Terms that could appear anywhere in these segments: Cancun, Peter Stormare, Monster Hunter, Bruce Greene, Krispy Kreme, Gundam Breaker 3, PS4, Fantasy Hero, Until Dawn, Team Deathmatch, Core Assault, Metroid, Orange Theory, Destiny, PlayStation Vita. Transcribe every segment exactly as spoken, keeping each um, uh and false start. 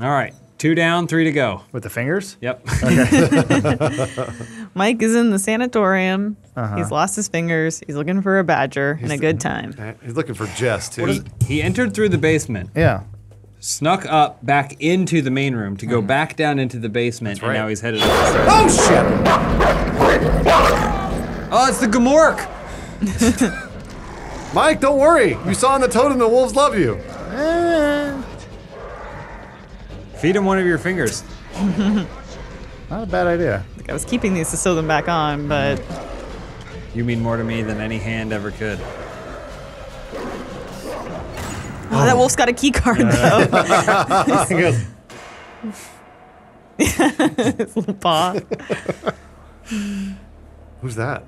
All right, two down, three to go. With the fingers? Yep. Okay. Mike is in the sanatorium. Uh-huh. He's lost his fingers. He's looking for a badger he's and a good time. He's looking for Jess, too. He, he entered through the basement. Yeah. Snuck up back into the main room to go mm. back down into the basement, right. and now he's headed up the stairs. Oh, shit! Oh, it's the Gamork! Mike, don't worry. You saw in the totem the wolves love you. Feed him one of your fingers. Not a bad idea. I was keeping these to sew them back on, but... You mean more to me than any hand ever could. Oh, oh. That wolf's got a key card, though. He goes... His little paw. Who's that?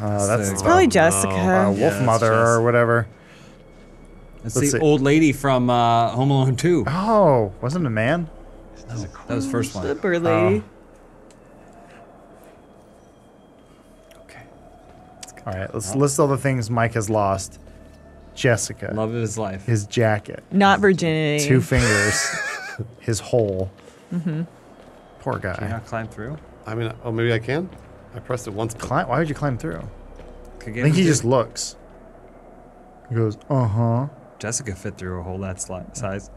Uh, that's it's probably Jessica. Uh, wolf yeah, mother Jess. Or whatever. That's Let's the see. Old lady from uh, Home Alone two. Oh, wasn't it a man? No, that cool was first one. Slipper lady. Oh. Okay. All right, let's list all the things Mike has lost. Jessica. Love of his life. His jacket. Not virginity. Two fingers. His hole. Mm-hmm. Poor guy. Can you not climb through? I mean, oh, maybe I can? I pressed it once. Climb, why would you climb through? I think he just looks. He goes, uh-huh. Jessica fit through a hole that size.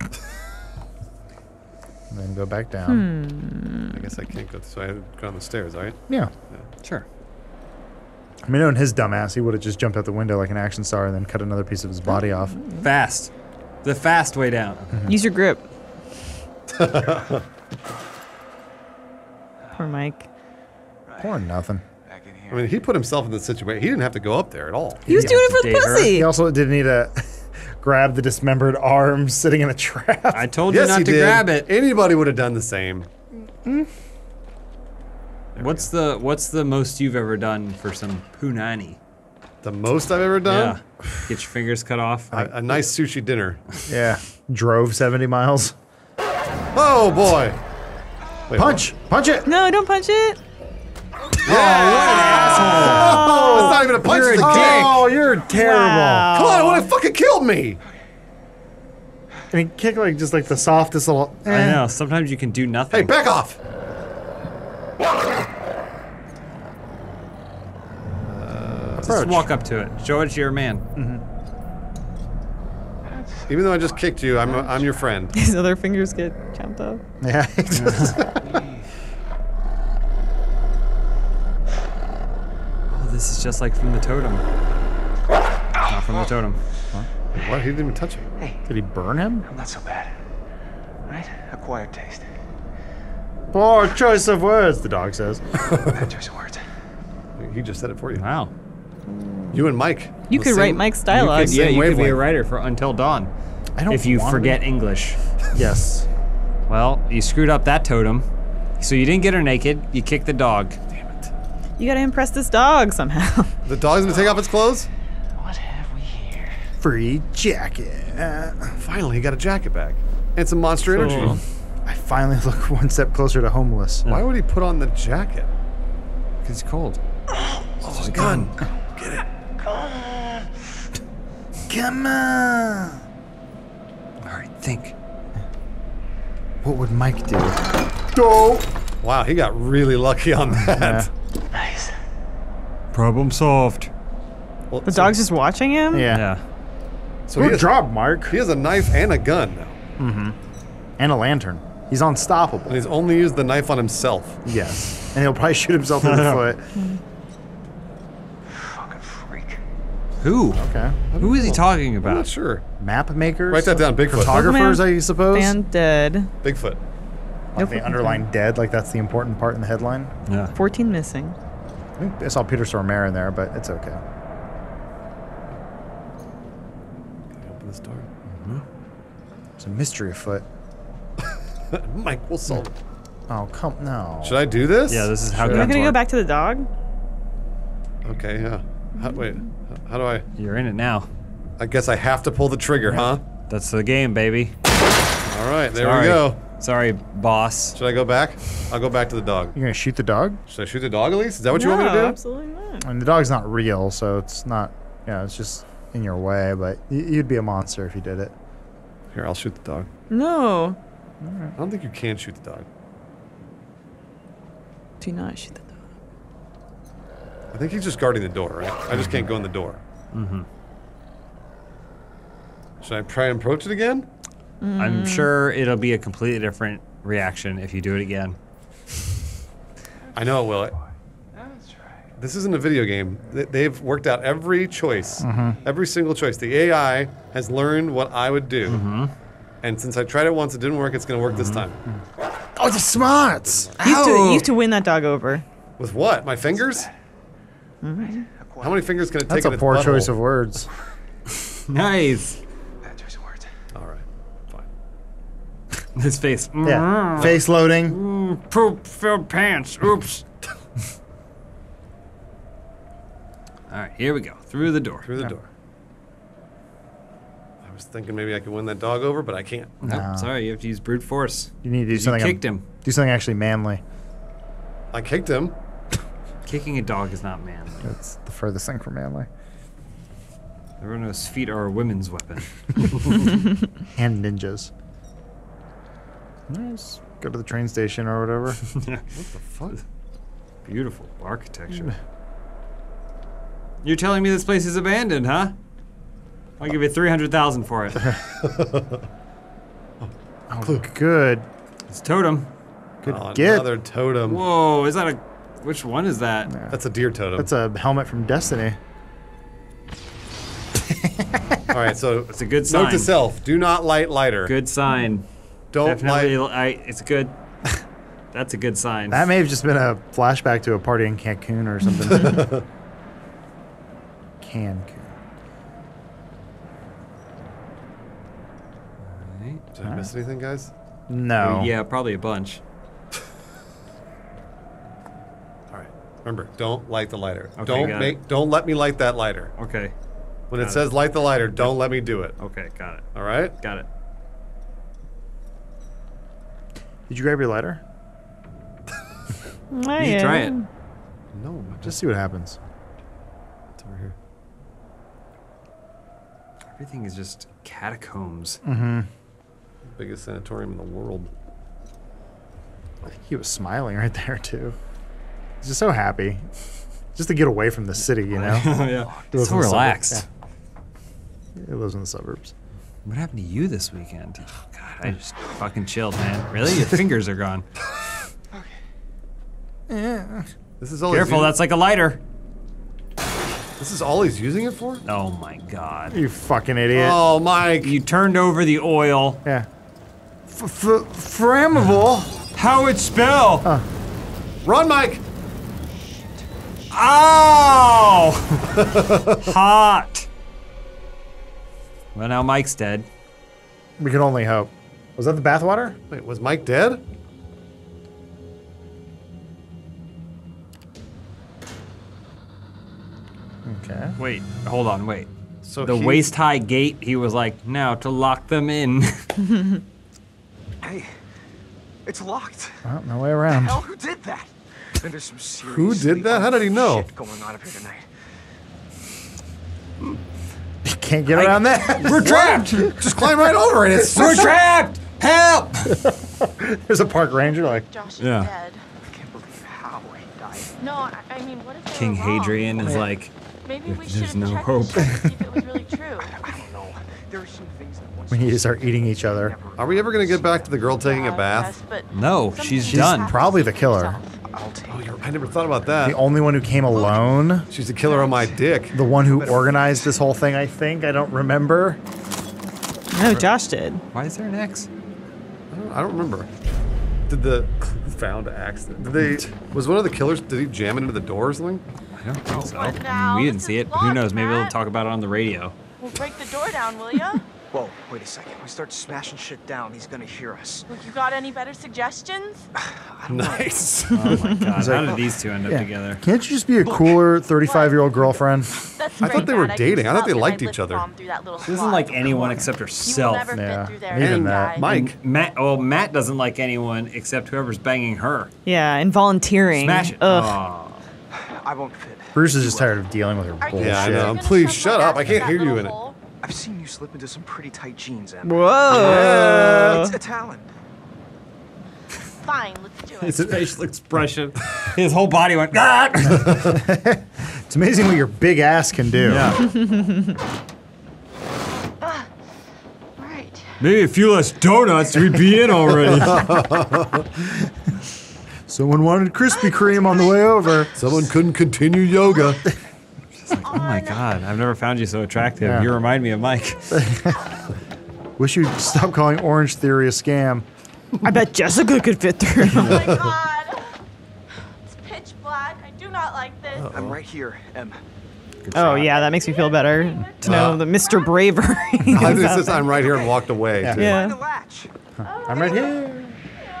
And then go back down. Hmm. I guess I can't go this way. I have to go down the stairs, all right? Yeah. yeah. Sure. I mean, knowing his dumbass, he would have just jumped out the window like an action star and then cut another piece of his body off. Fast. The fast way down. Mm-hmm. Use your grip. Poor Mike. Or nothing. I mean, he put himself in this situation. He didn't have to go up there at all. He, he was doing it for the pussy. Her. He also didn't need to grab the dismembered arm sitting in a trap. I told yes, you not to did. grab it. Anybody would have done the same. Mm-hmm. What's the What's the most you've ever done for some punani? The most I've ever done? Yeah. Get your fingers cut off. A, a nice sushi dinner. Yeah. Drove seventy miles. Oh boy! Wait, punch! What? Punch it! No, don't punch it. Yeah, oh, what an asshole! Oh, that's not even a punch. You're a dick. Oh, you're terrible! Wow. Come on, it would have fucking killed me. I mean, kick like just like the softest little. Eh. I know. Sometimes you can do nothing. Hey, back off! Uh, just walk up to it. Show it to your man. Mm-hmm. Even though I just kicked you, I'm I'm your friend. His other fingers get chomped up. Yeah. This is just like from the totem. Not from the totem. Huh? What? He didn't even touch it. Hey. Did he burn him? I'm not so bad. Right? Acquired taste. Poor choice of words, the dog says. Bad choice of words. He just said it for you. Wow. You and Mike. You could same, write Mike's dialogue. You could, yeah, you could be a writer for Until Dawn. I don't If you forget to. English. Yes. Well, you screwed up that totem. So you didn't get her naked. You kicked the dog. You gotta impress this dog somehow. The dog's gonna take off its clothes? What have we here? Free jacket. Uh, finally, he got a jacket back. And some monster cool. energy. I finally look one step closer to homeless. Yeah. Why would he put on the jacket? Because he's cold. Oh, oh a gun. gun. Get it. Come on. All right, think. What would Mike do? Go. Wow, he got really lucky on that. Yeah. Nice. Problem solved. Well, the so dog's just watching him? Yeah. yeah. So Good job, Mark. He has a knife and a gun now. Mm-hmm. And a lantern. He's unstoppable. And he's only used the knife on himself. Yes. And he'll probably shoot himself in the foot. Fucking freak. Who? Okay. Who is he talking about? I'm not sure. Map makers? Write that down. Bigfoot. Photographers, I suppose? And dead. Bigfoot. Like no, they underline dead, like that's the important part in the headline. Yeah. fourteen missing. I think I saw Peter Stormare in there, but it's okay. Can I open this door? Mm-hmm. There's a mystery afoot. Mike, we'll solve it. Oh, come no. Should I do this? Yeah, this is how. You're gonna go back to the dog? Okay, yeah. How, wait, how do I? You're in it now. I guess I have to pull the trigger, huh? That's the game, baby. All right, there Sorry. we go. Sorry, boss. Should I go back? I'll go back to the dog. You're gonna shoot the dog? Should I shoot the dog at least? Is that what no, you want me to do? Absolutely not. I mean, the dog's not real, so it's not, you know, it's just in your way, but you'd be a monster if you did it. Here, I'll shoot the dog. No. Alright. I don't think you can shoot the dog. Do not shoot the dog. I think he's just guarding the door, right? I just can't go in the door. Mm-hmm. Should I try and approach it again? Mm. I'm sure it'll be a completely different reaction if you do it again. I know it will. It. This isn't a video game. They've worked out every choice, mm-hmm. every single choice. The A I has learned what I would do. Mm-hmm. And since I tried it once, it didn't work, it's gonna work mm-hmm. this time. Oh, the smarts! You used, to, you used to win that dog over. With what? My fingers? Mm-hmm. How many fingers can it take? That's a poor butthole? Choice of words. Nice. Bad choice of words. All right, fine. His face. Yeah. Mm. Face loading. Mm, poop filled pants. Oops. All right, here we go. Through the door. Through the yeah. door. I was thinking maybe I could win that dog over, but I can't. No, nope, sorry. You have to use brute force. You need to do something. You kicked him. Do something actually manly. I kicked him. Kicking a dog is not manly. That's the furthest thing from manly. Everyone knows feet are a women's weapon. And ninjas. Nice. Go to the train station or whatever. Yeah. What the fuck? Beautiful architecture. Mm. You're telling me this place is abandoned, huh? I'll give you three hundred thousand dollars for it. Oh, good. It's totem. Good oh, get. Another totem. Whoa, is that a... Which one is that? No. That's a deer totem. That's a helmet from Destiny. All right, so it's a good sign. Note to self: do not light lighter. Good sign. Don't Definitely light. I, it's good. That's a good sign. That may have just been a flashback to a party in Cancun or something. Cancun. All right. Did I miss anything, guys? No. Yeah, probably a bunch. Remember, don't light the lighter. Okay, don't make. It. Don't let me light that lighter. Okay. When got it says it. Light the lighter, don't let me do it. Okay, got it. All right. Got it. Did you grab your lighter? I you am. Try it. No, just see what happens. It's over here. Everything is just catacombs. Mm-hmm. Biggest sanatorium in the world. I think he was smiling right there too. Just so happy, just to get away from the city, you know. Yeah, it's so relaxed. Yeah. It lives in the suburbs. What happened to you this weekend? Oh, God, I just fucking chilled, man. Really, your fingers are gone. Okay. Yeah. This is all. Careful, that's like a lighter. This is all he's using it for? Oh my God. You fucking idiot. Oh, Mike, you turned over the oil. Yeah. Flammable. How it spell? Uh. Run, Mike. Ow! Hot! Well, now Mike's dead. We can only hope. Was that the bathwater? Wait, was Mike dead? Okay. Wait, hold on, wait. So the waist-high gate, he was like, now to lock them in. Hey, it's locked. Well, no way around. Hell, who did that? Some Who did that? How did he know? Going on up here tonight. You can't get around I, that. We're trapped. Just climb right over it. It's we're trapped. Help! There's a park ranger like. Josh is yeah. dead. I can't believe how he died. No, I, I mean, what if King Hadrian wrong? Is yeah. like. Maybe we should no check hope. If it was really true. I, I don't know. There are some things that once we need to start eating each other. Are we ever gonna get back to the girl taking a bath? Yes, no, she's, she's done. Probably the killer. I'll take oh, I never thought about that. The only one who came alone. She's the killer on my dick. The one who organized this whole thing, I think. I don't remember. No, Josh did. Why is there an axe? I don't, I don't remember. Did the found axe? Did they? Was one of the killers? Did he jam into the door or something? I don't think so. I mean, we didn't see it. But who knows? Maybe we'll talk about it on the radio. We'll break the door down, will ya? Whoa! Wait a second. We start smashing shit down. He's gonna hear us. Look, you got any better suggestions? Nice. Oh my God! How did these two end up yeah. together? Can't you just be a cooler thirty-five-year-old girlfriend? That's I thought they were Dad. dating. I, I thought they liked each other. She doesn't like anyone except herself. You will never yeah. fit there and even Matt. Mike. And Matt. Oh, Matt doesn't like anyone except whoever's banging her. Yeah, and volunteering. Smash it. Ugh. Oh. I won't fit. Bruce is just tired of dealing with her bullshit. Yeah, I know. Please shut up. I can't hear you in it. I've seen you slip into some pretty tight jeans, Em. Whoa! Uh, it's a talent. Fine, let's do it. His facial expression. His whole body went, ah! It's amazing what your big ass can do. Yeah. uh, right. Maybe a few less donuts, we'd be in already. Someone wanted Krispy Kreme on the way over. Someone couldn't continue yoga. She's like, oh my god, I've never found you so attractive. Yeah. You remind me of Mike. Wish you'd stop calling Orange Theory a scam. I bet Jessica could fit through. Oh my god. It's pitch black. I do not like this. Uh-oh. I'm right here, Em. Good oh shot. Yeah, that makes me feel better to know uh, that Mister Braver. I just says I'm right here and walked away. Yeah. Too. Yeah. The latch. Huh. I'm right here.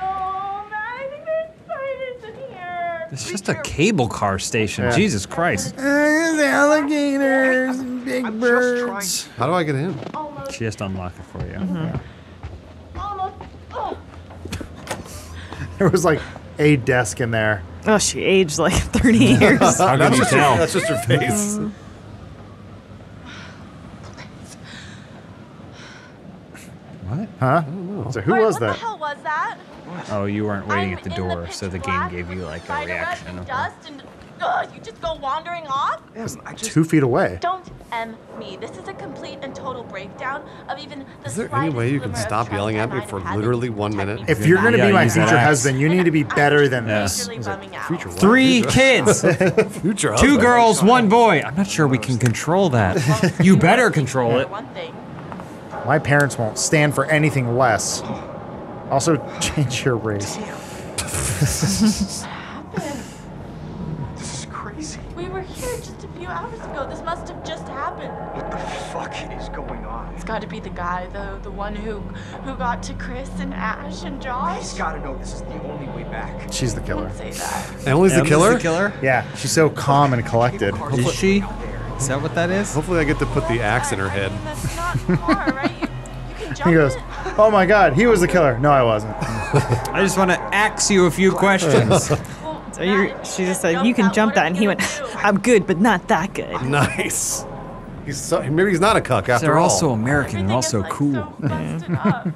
Oh, I think there's spiders in here. It's just a cable car station. Yeah. Jesus Christ. There's alligators and big I'm birds. How do I get in? Almost. Just unlock it for you. Mm-hmm. Yeah. There was like a desk in there. Oh, she aged like thirty years. How can you tell? That's just her face. Uh, what? Huh? So who Wait, was what that? What the hell was that? Oh, you weren't waiting I'm at the door, the so the game gave you like a reaction. And dust and uh, you just go wandering off? Em, I just, two feet away. Don't em me. This is a complete and total breakdown of even the Is there any way you can stop yelling at me for literally one minute? If you're going to yeah, be my future act. husband, you need to be better than yeah. this. Like, future Three kids. future Two girls, one boy. I'm not sure we can control that. You better control it. My parents won't stand for anything less. Also, change your race. Hours ago, this must have just happened. What the fuck is going on? It's got to be the guy, the the one who who got to Chris and Ash and Josh. He's got to know this is the only way back. She's the killer. Don't say that. Emily's the killer. The killer? Yeah, she's so calm and collected. Is she? Is that what that is? Hopefully, I get to put the axe in her head. I mean, that's not far, right? You, you can jump he goes, in. "Oh my God, he was the killer." No, I wasn't. I just want to axe you a few questions. So you, she just said, "You can jump that," and he went, "I'm good, but not that good." Nice. He's so, maybe he's not a cuck after all. They're also American and also cool. I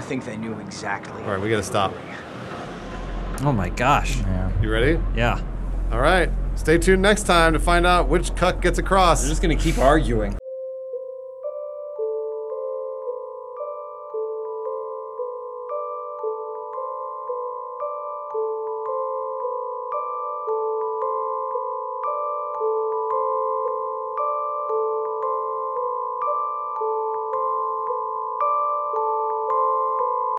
think they knew exactly. All right, we gotta stop. Oh my gosh. Yeah. You ready? Yeah. All right. Stay tuned next time to find out which cuck gets across. We're just gonna keep arguing.